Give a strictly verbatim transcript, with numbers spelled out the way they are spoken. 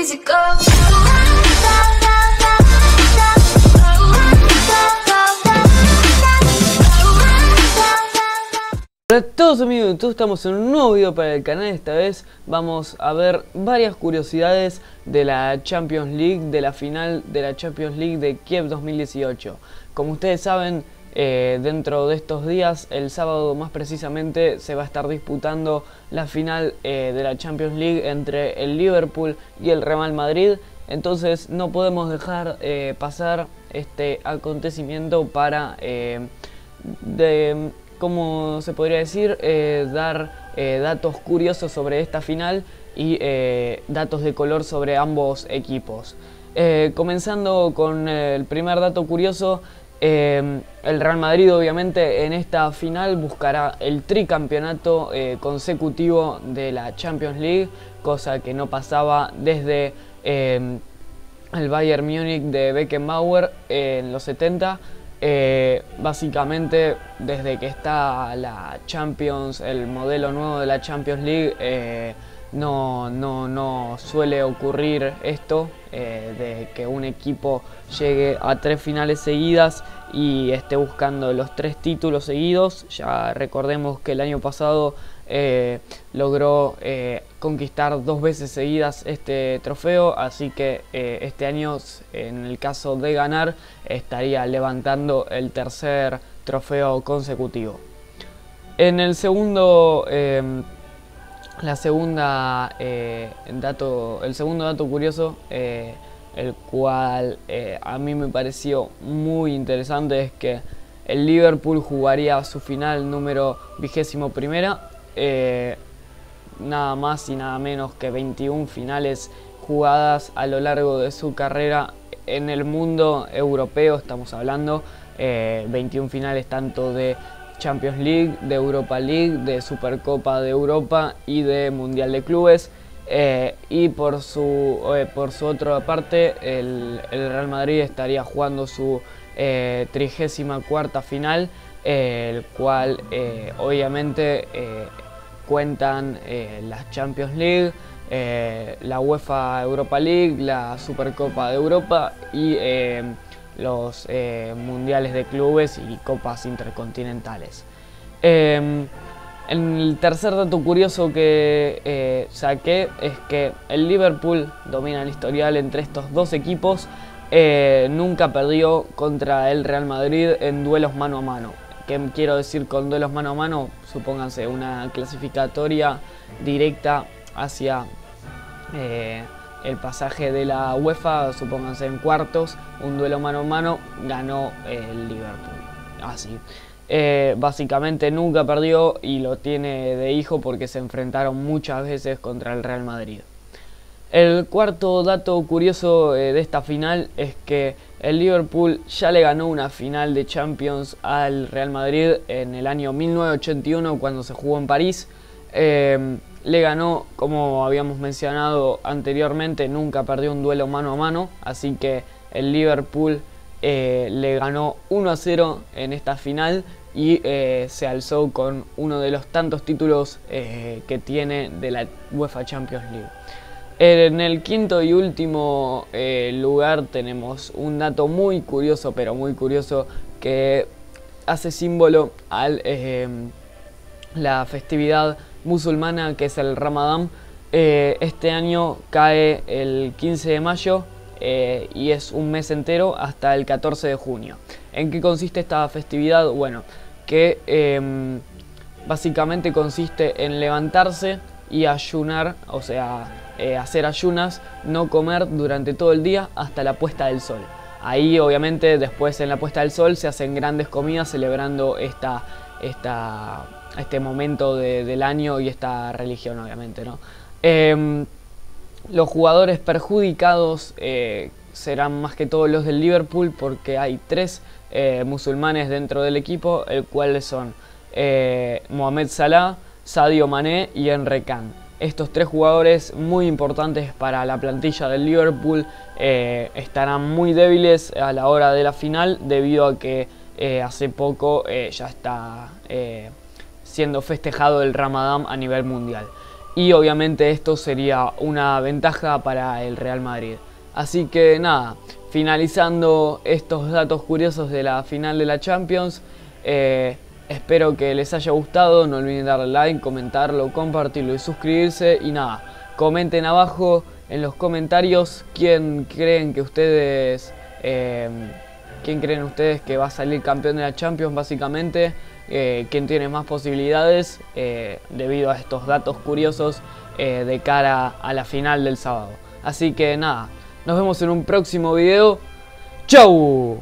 Hola a todos amigos de YouTube, estamos en un nuevo video para el canal. Esta vez vamos a ver varias curiosidades de la Champions League, de la final de la Champions League de Kiev dos mil dieciocho. Como ustedes saben, Eh, dentro de estos días, el sábado más precisamente, se va a estar disputando la final eh, de la Champions League entre el Liverpool y el Real Madrid. Entonces no podemos dejar eh, pasar este acontecimiento para, eh, de, ¿cómo se podría decir?, eh, dar eh, datos curiosos sobre esta final y eh, datos de color sobre ambos equipos. Eh, comenzando con el primer dato curioso. Eh, el Real Madrid obviamente en esta final buscará el tricampeonato eh, consecutivo de la Champions League, cosa que no pasaba desde eh, el Bayern Múnich de Beckenbauer eh, en los setenta. Eh, básicamente desde que está la Champions, el modelo nuevo de la Champions League, eh, no, no, no suele ocurrir esto eh, de que un equipo llegue a tres finales seguidas y esté buscando los tres títulos seguidos. Ya recordemos que el año pasado eh, logró eh, conquistar dos veces seguidas este trofeo, así que eh, este año, en el caso de ganar, estaría levantando el tercer trofeo consecutivo. En el segundo eh, La segunda, eh, dato, el segundo dato curioso, eh, el cual eh, a mí me pareció muy interesante, es que el Liverpool jugaría su final número vigésimo primera, eh, nada más y nada menos que veintiuna finales jugadas a lo largo de su carrera en el mundo europeo. Estamos hablando eh, veintiuna finales tanto de Champions League, de Europa League, de Supercopa de Europa y de Mundial de Clubes. Eh, y por su, eh, por su otra parte, el, el Real Madrid estaría jugando su eh, trigésima cuarta final, eh, el cual eh, obviamente eh, cuentan eh, las Champions League, eh, la UEFA Europa League, la Supercopa de Europa y Eh, los eh, mundiales de clubes y copas intercontinentales. Eh, el tercer dato curioso que eh, saqué es que el Liverpool domina el historial entre estos dos equipos. Eh, nunca perdió contra el Real Madrid en duelos mano a mano. ¿Qué quiero decir con duelos mano a mano? Supónganse una clasificatoria directa hacia Eh, el pasaje de la UEFA, supónganse en cuartos, un duelo mano a mano, ganó el Liverpool. Así. Eh, básicamente nunca perdió y lo tiene de hijo porque se enfrentaron muchas veces contra el Real Madrid. El cuarto dato curioso eh, de esta final es que el Liverpool ya le ganó una final de Champions al Real Madrid en el año mil novecientos ochenta y uno, cuando se jugó en París. Eh, Le ganó, como habíamos mencionado anteriormente, nunca perdió un duelo mano a mano, así que el Liverpool eh, le ganó uno a cero en esta final y eh, se alzó con uno de los tantos títulos eh, que tiene de la UEFA Champions League. En el quinto y último eh, lugar tenemos un dato muy curioso, pero muy curioso, que hace símbolo al eh, la festividad musulmana que es el Ramadán. Eh, este año cae el quince de mayo eh, y es un mes entero hasta el catorce de junio. ¿En qué consiste esta festividad? Bueno, que eh, básicamente consiste en levantarse y ayunar, o sea, eh, hacer ayunas, no comer durante todo el día hasta la puesta del sol. Ahí obviamente después, en la puesta del sol, se hacen grandes comidas celebrando esta esta este momento de, del año y esta religión, obviamente, ¿no? Eh, los jugadores perjudicados eh, serán más que todo los del Liverpool, porque hay tres eh, musulmanes dentro del equipo, el cual son eh, Mohamed Salah, Sadio Mané y Enric Khan. Estos tres jugadores, muy importantes para la plantilla del Liverpool, eh, estarán muy débiles a la hora de la final, debido a que eh, hace poco eh, ya está Eh, siendo festejado el Ramadán a nivel mundial. y obviamente esto sería una ventaja para el Real Madrid. Así que nada, finalizando estos datos curiosos de la final de la Champions, eh, espero que les haya gustado, no olviden darle like, comentarlo, compartirlo y suscribirse. Y nada, comenten abajo en los comentarios quién creen que ustedes... Eh, ¿Quién creen ustedes que va a salir campeón de la Champions básicamente? Eh, ¿Quién tiene más posibilidades eh, debido a estos datos curiosos eh, de cara a la final del sábado? Así que nada, nos vemos en un próximo video. ¡Chau!